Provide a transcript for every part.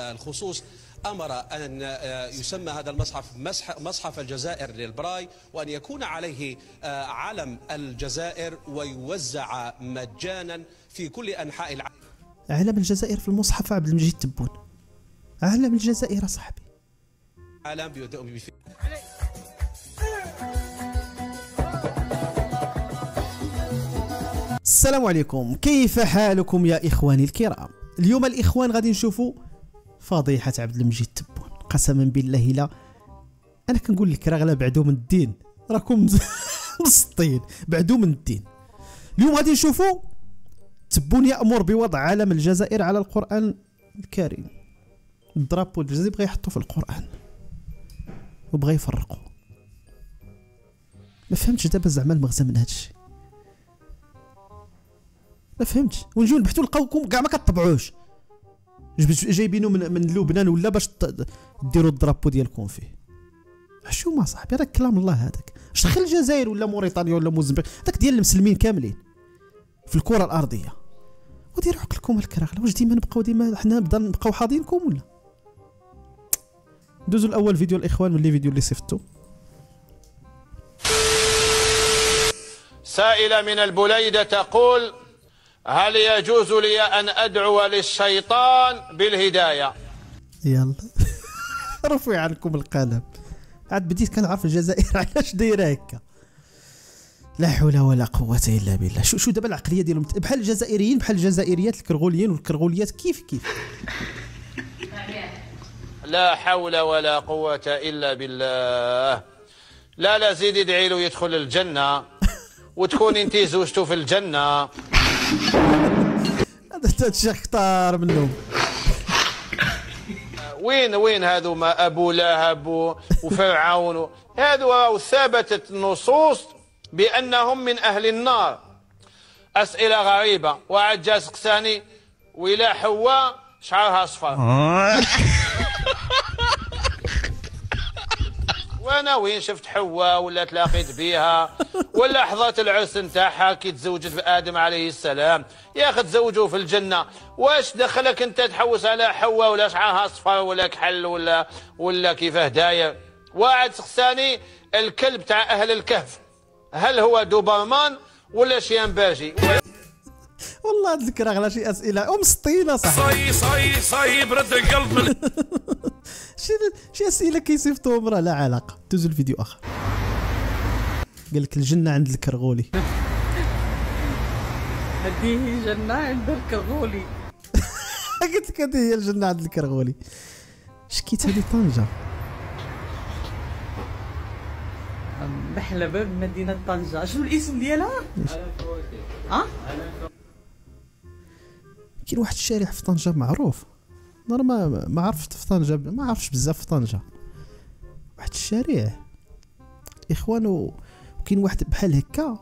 هذا الخصوص أمر أن يسمى هذا المصحف مصحف الجزائر للبراي، وأن يكون عليه علم الجزائر ويوزع مجانا في كل أنحاء العالم. علم الجزائر في المصحف عبد المجيد تبون، علم الجزائر صاحبي. علم السلام عليكم، كيف حالكم يا إخواني الكرام؟ اليوم الإخوان غادي نشوفوا فضيحة عبد المجيد تبون. قسما بالله لا انا كنقول لك راه غلا بعدو من الدين، راكم مسطين بعدو من الدين. اليوم غادي نشوفوا تبون يأمر بوضع علم الجزائر على القرآن الكريم. الدرابو الجزائري بغا يحطو في القرآن وبغا يفرقو. ما فهمتش دابا زعما المغزى من هادشي، ما فهمتش. ونجيو نبحثو نلقاوكم كاع ما كطبعوش، جايبينو من لبنان ولا باش ديروا الدرابو ديالكم فيه. شو ما صاحبي راه كلام الله هذاك، اش دخل الجزائر ولا موريتانيا ولا موزمبيق، هذاك ديال المسلمين كاملين في الكره الارضيه. وديروا عقلكم الكراغله، واش ديما نبقاو ديما حنا نبقاو حاضينكم ولا؟ دوزوا الاول فيديو الاخوان من لي فيديو اللي صيفطوا. سائله من البليده تقول: هل يجوز لي أن أدعو للشيطان بالهداية؟ يلا رفعوا عنكم القلم، عاد بديت كنعرف الجزائر علاش دايره هكا. لا حول ولا قوة إلا بالله. شو دابا العقلية ديالهم، بحال الجزائريين بحال الجزائريات، الكرغوليين والكرغوليات كيف كيف. لا حول ولا قوة إلا بالله. لا زيد ادعي له يدخل الجنة وتكون انت زوجته في الجنة. هذا الشيخ اختار منهم. وين هذو ما ابو لهب وفرعون، هذو ثابتت النصوص بانهم من اهل النار. اسئله غريبه. وعجاز قساني ولا حواء شعرها اصفر. وانا وين شفت حواء ولا تلاقيت بيها ولا حضرت العرس نتاعها كي تزوجت بادم عليه السلام؟ يا اخي تزوجوه في الجنه، واش دخلك انت تحوس على حواء ولا شعرها اصفر ولا كحل ولا كيفاه داير؟ واعد سقساني الكلب تاع اهل الكهف هل هو دوبرمان ولا شيامباجي؟ والله تذكر على شي اسئله مسطينه صاحبي. صاي برد القلب من شي اسئله كيصيفطوهم راه لا علاقه. دوزو الفيديو اخر. قال لك الجنه عند الكرغولي. هذه جنه عند الكرغولي. قلت لك هذه هي الجنه عند الكرغولي. شكيت هذه طنجه. محلى باب مدينه طنجه، شنو الاسم ديالها؟ ها؟ كاين واحد الشارع في طنجه معروف، انا ما عرفتش في طنجه، ما عرفتش بزاف في طنجه. واحد الشارع الاخوان وكاين واحد بحال هكا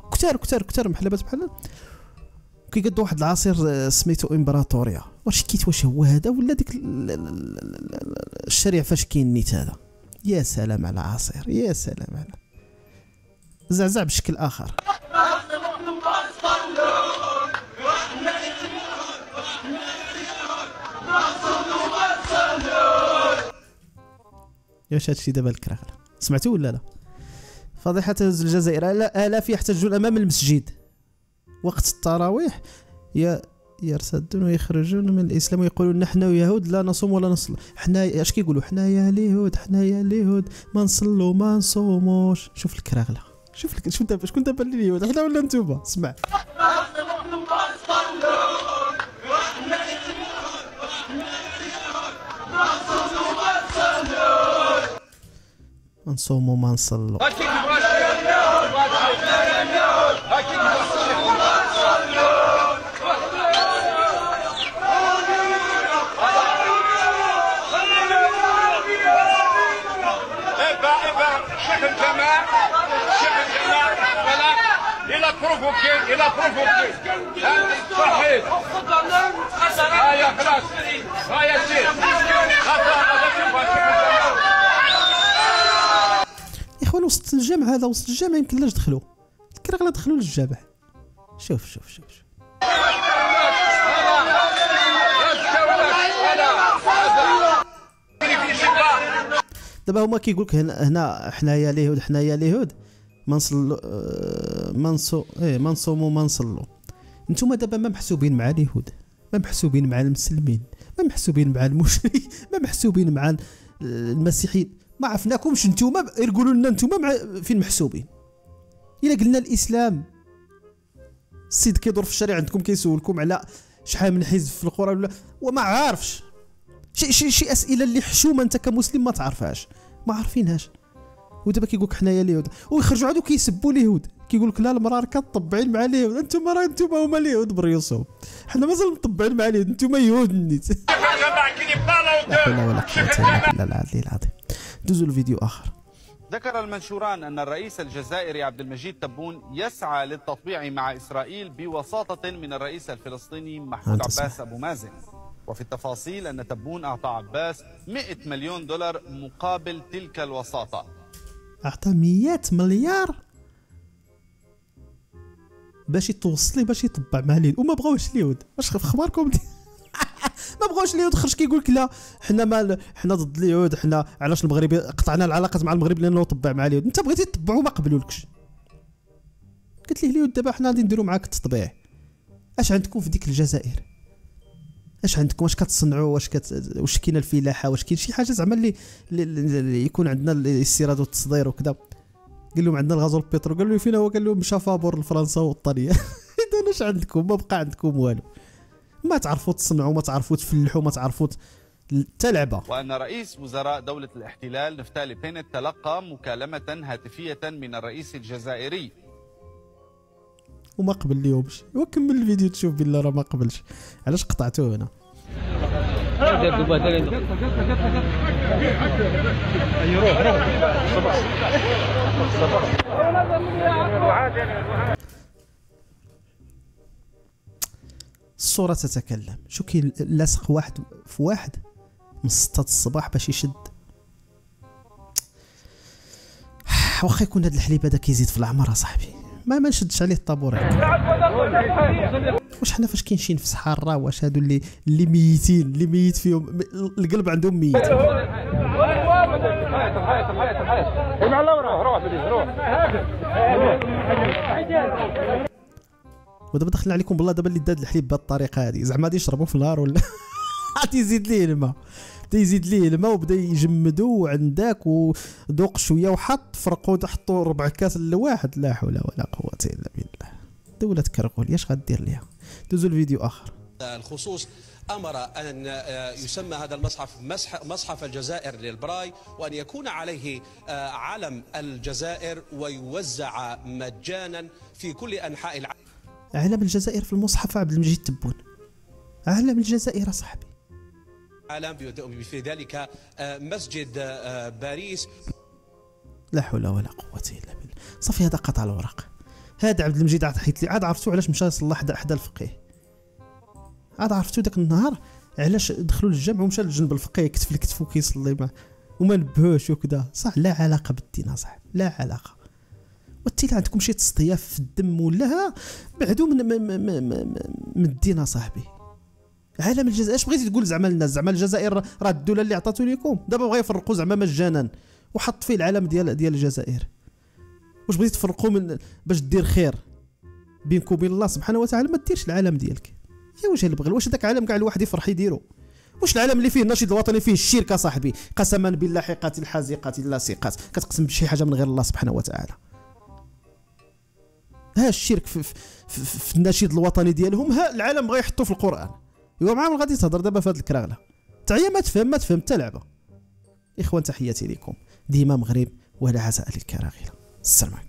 كثار محلبات بحال، وكيقدوا واحد العصير سميتو امبراطوريا. واش هو هذا ولا ديك الشارع فاش كاين نيت هذا؟ يا سلام على عصير، يا سلام على زعزع بشكل اخر. ياش هادشي دابا الكراغله، سمعتو ولا لا؟ فضيحة الجزائر. آلاف يحتجون أمام المسجد وقت التراويح يرتدون ويخرجون من الإسلام ويقولون نحن يهود لا نصوم ولا نصلي. حنا اش كيقولوا؟ حنايا اليهود، حنايا اليهود ما نصلو ما نصوموش. شوف الكراغله، شوف دابا شكون دابا اللي اليهود، حنا ولا نتوما؟ سمع نصوموا ما نصلوا. اخوان وسط الجامع هذا، وسط الجامع يمكنلاش دخلوا، الكراغلا دخلوا للجامع. شوف شوف شوف شوف دابا هما كيقول لك هنا حنايا اليهود حنايا اليهود منصوموا منصلوا. نتوما دابا ما محسوبين مع اليهود، ما محسوبين مع المسلمين، ما محسوبين مع المشرك، ما محسوبين مع المسيحيين، ما عرفناكمش نتوما، يقولوا لنا نتوما مع فين محسوبين. الا قلنا الاسلام، السيد كيدور في الشارع عندكم كيسولكم على شحال من حزب في القرى ولا وما عارفش شي اسئله اللي حشومه انت كمسلم ما تعرفهاش، ما عارفينهاش. ودابا كيقول لك حنايا اليهود، ويخرجوا عادو كيسبوا اليهود، كيقول لك لا المراه كتطبعين مع اليهود، انتم راه انتم هما اليهود بريوسهم، حنا مازال مطبعين مع اليهود، انتم يهود النيت. لا حول ولا قوة الا بالله العظيم. دوزوا لفيديو اخر. ذكر المنشوران أن الرئيس الجزائري عبد المجيد تبون يسعى للتطبيع مع إسرائيل بوساطة من الرئيس الفلسطيني محمود عباس أبو مازن. وفي التفاصيل أن تبون أعطى عباس 100 مليون دولار مقابل تلك الوساطة. أعطى 100 مليار باش يتوصل باش يطبع مع اليهود، وما بغاوش اليهود. واش اخباركم ما بغاوش اليهود، خرج كيقول لك لا حنا مال حنا ضد اليهود، حنا علاش المغرب قطعنا العلاقات مع المغرب لانه طبع مع اليهود. انت بغيتي تطبعوا ما قبلولكش، قلت ليه اليهود دابا حنا غادي نديروا معاك التطبيع. اش عندكم في ديك الجزائر؟ اش عندكم؟ واش كتصنعوا؟ واش كاينه الفلاحه؟ واش كاين شي حاجه زعما اللي يكون عندنا الاستيراد والتصدير وكذا؟ قال لهم عندنا الغاز والبترول، قالوا له فين هو؟ قال لهم مشى فابور لفرنسا والطريه. اذا اش عندكم؟ ما بقى عندكم والو، ما تعرفوا تصنعوا، ما تعرفوا تفلحوا، ما تعرفوا تلعبوا. وأن رئيس وزراء دولة الاحتلال نفتالي بينيت تلقى مكالمة هاتفية من الرئيس الجزائري وما قبل اليومش. وكمل الفيديو تشوف بالله راه ما قبلش. علاش قطعتوه هنا؟ الصورة تتكلم، شو كاين لاصق واحد في واحد من 6 الصباح باش يشد. واخا يكون هاد الحليب هذا كيزيد في العمر اصاحبي، ما نشدش عليه الطابور. واش حنا فاش كاينشين في صحارة، واش هادو اللي ميتين، اللي ميت فيهم القلب عندهم ميت. ودابا دخلنا عليكم بالله، دابا اللي داد الحليب بهاد الطريقه هادي زعما غادي يشربوا في النهار ولا غادي يزيد ليه الماء، بدا يزيد ليه الماء وبدا يجمدو عندك وذوق شويه وحط فرقوا حطوا 4 كاس لواحد. لا حول ولا قوه الا بالله، دوله كرغولي اش غدير ليها؟ دوزوا لفيديو اخر. الخصوص امر ان يسمى هذا المصحف مصحف الجزائر للبراي، وان يكون عليه علم الجزائر ويوزع مجانا في كل انحاء العالم. علم الجزائر في المصحف عبد المجيد تبون، علم الجزائر صاحبي. علم في ذلك مسجد باريس. لا حول ولا قوة إلا بالله. صافي هذا قطع الوراق. هذا عبد المجيد عاد حيت لي، عاد عرفتو علاش مشى يصلى حدا الفقيه. عاد عرفتو ذاك النهار علاش دخلوا للجامع ومشى لجنب الفقيه كتف لكتفو كيصلي معاه وما نبهوش وكذا، صح لا علاقة بالدين صاحبي، لا علاقة. وانتي عندكم شي تصطياف في الدم ولا بعدو من الدين صاحبي. عالم الجزائر اش بغيتي تقول زعما للناس؟ زعما الجزائر راه الدوله اللي عطاتو ليكم، دابا بغا يفرقوا زعما مجانا وحط فيه العلم ديال الجزائر. واش بغيتي تفرقوا من باش دير خير بينك وبين الله سبحانه وتعالى؟ ما ديرش العلم ديالك يا وجه البغل. واش هذاك علم كاع الواحد يفرح يديرو؟ واش العلم اللي فيه النشيد الوطني فيه الشرك صاحبي؟ قسما بالله حقات الحازقات اللاصقات، كتقسم بشي حاجه من غير الله سبحانه وتعالى. ها الشرك في النشيد الوطني ديالهم، ها العالم بغا يحطو في القران. ايوا معاهم غادي تهضر دابا في هاد الكراغله تعيا ما تفهم حتى لعبه. اخوان تحياتي ليكم، ديما مغرب ولا عزاء للكراغله. السلام عليكم.